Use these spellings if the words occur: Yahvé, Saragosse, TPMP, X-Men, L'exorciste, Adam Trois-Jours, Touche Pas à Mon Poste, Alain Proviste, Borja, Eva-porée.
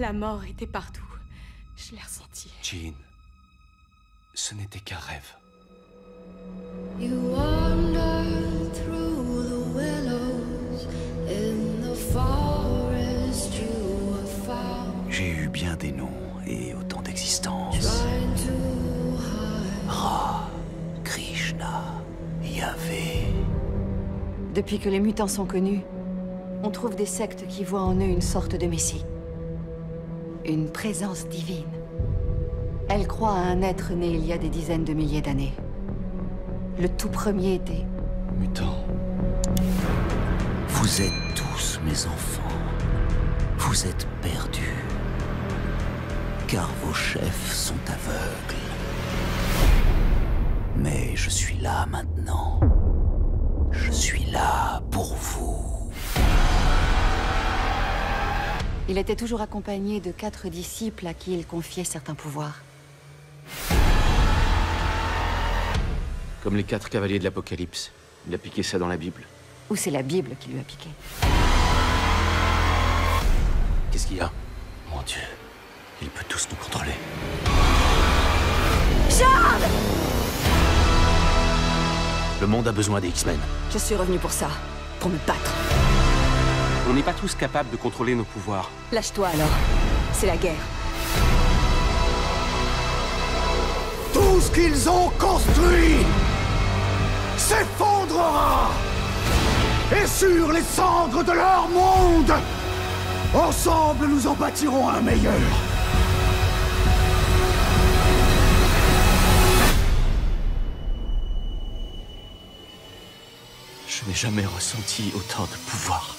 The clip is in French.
La mort était partout. Je l'ai ressentie. Jean, ce n'était qu'un rêve. J'ai eu bien des noms et autant d'existences. Ra, Krishna, Yahvé. Depuis que les mutants sont connus, on trouve des sectes qui voient en eux une sorte de messie. Une présence divine. Elle croit à un être né il y a des dizaines de milliers d'années. Le tout premier était... mutant. Vous êtes tous mes enfants. Vous êtes perdus. Car vos chefs sont aveugles. Mais je suis là maintenant. Je suis là pour vous. Il était toujours accompagné de 4 disciples à qui il confiait certains pouvoirs. Comme les 4 cavaliers de l'Apocalypse. Il a piqué ça dans la Bible. Ou c'est la Bible qui lui a piqué. Qu'est-ce qu'il y a? Mon Dieu, il peut tous nous contrôler. Charles! Le monde a besoin des X-Men. Je suis revenu pour ça, pour me battre. On n'est pas tous capables de contrôler nos pouvoirs. Lâche-toi alors, c'est la guerre. Tout ce qu'ils ont construit s'effondrera. Et sur les cendres de leur monde, ensemble nous en bâtirons un meilleur. Je n'ai jamais ressenti autant de pouvoir.